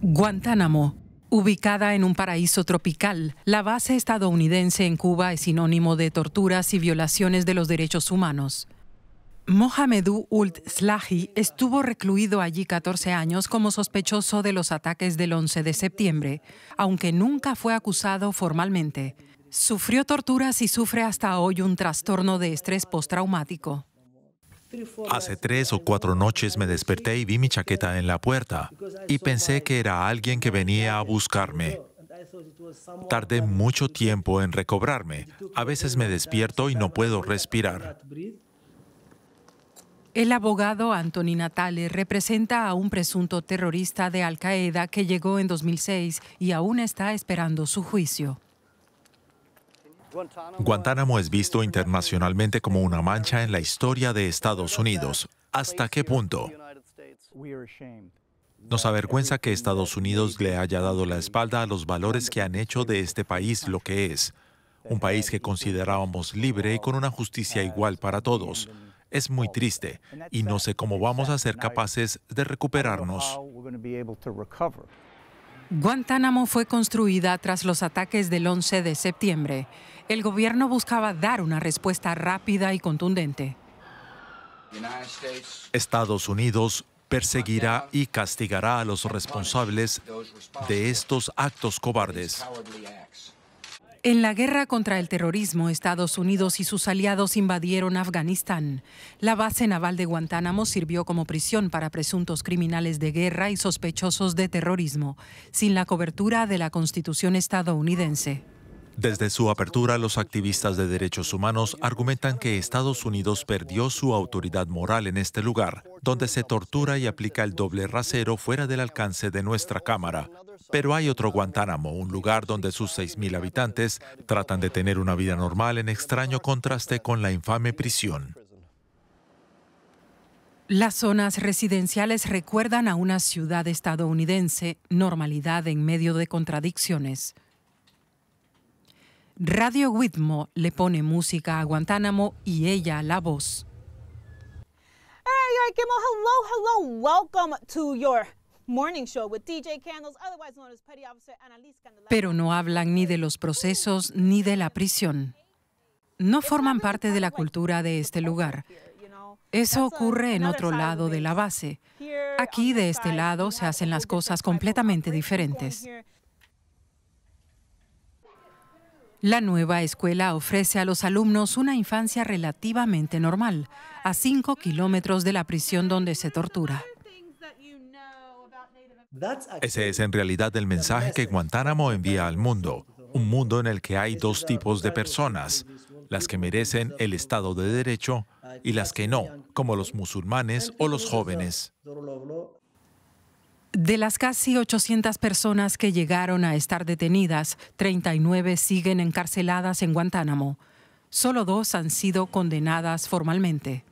Guantánamo. Ubicada en un paraíso tropical, la base estadounidense en Cuba es sinónimo de torturas y violaciones de los derechos humanos. Mohamedou Uld Slahi estuvo recluido allí 14 años como sospechoso de los ataques del 11 de septiembre, aunque nunca fue acusado formalmente. Sufrió torturas y sufre hasta hoy un trastorno de estrés postraumático. Hace 3 o 4 noches me desperté y vi mi chaqueta en la puerta y pensé que era alguien que venía a buscarme. Tardé mucho tiempo en recobrarme. A veces me despierto y no puedo respirar. El abogado Anthony Natale representa a un presunto terrorista de Al Qaeda que llegó en 2006 y aún está esperando su juicio. Guantánamo es visto internacionalmente como una mancha en la historia de Estados Unidos. ¿Hasta qué punto? Nos avergüenza que Estados Unidos le haya dado la espalda a los valores que han hecho de este país lo que es. Un país que considerábamos libre y con una justicia igual para todos. Es muy triste y no sé cómo vamos a ser capaces de recuperarnos. Guantánamo fue construida tras los ataques del 11 de septiembre. El gobierno buscaba dar una respuesta rápida y contundente. Estados Unidos perseguirá y castigará a los responsables de estos actos cobardes. En la guerra contra el terrorismo, Estados Unidos y sus aliados invadieron Afganistán. La base naval de Guantánamo sirvió como prisión para presuntos criminales de guerra y sospechosos de terrorismo, sin la cobertura de la Constitución estadounidense. Desde su apertura, los activistas de derechos humanos argumentan que Estados Unidos perdió su autoridad moral en este lugar, donde se tortura y aplica el doble rasero fuera del alcance de nuestra cámara. Pero hay otro Guantánamo, un lugar donde sus 6.000 habitantes tratan de tener una vida normal en extraño contraste con la infame prisión. Las zonas residenciales recuerdan a una ciudad estadounidense, normalidad en medio de contradicciones. Radio Witmo le pone música a Guantánamo y ella la voz. Hey, all right, Gitmo, hello, welcome to your morning show with DJ Candles, otherwise known as Petty Officer Annalise Candelaria. Pero no hablan ni de los procesos ni de la prisión. No forman parte de la cultura de este lugar. Eso ocurre en otro lado de la base. Aquí, de este lado, se hacen las cosas completamente diferentes. La nueva escuela ofrece a los alumnos una infancia relativamente normal, a 5 kilómetros de la prisión donde se tortura. Ese es en realidad el mensaje que Guantánamo envía al mundo, un mundo en el que hay 2 tipos de personas, las que merecen el Estado de Derecho y las que no, como los musulmanes o los jóvenes. De las casi 800 personas que llegaron a estar detenidas, 39 siguen encarceladas en Guantánamo. Solo 2 han sido condenadas formalmente.